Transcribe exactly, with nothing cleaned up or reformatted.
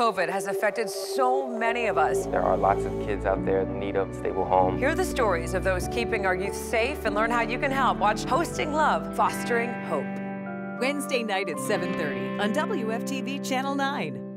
COVID has affected so many of us. There are lots of kids out there in need of a stable home. Hear the stories of those keeping our youth safe and learn how you can help. Watch Hosting Love, Fostering Hope. Wednesday night at seven thirty on W F T V Channel nine.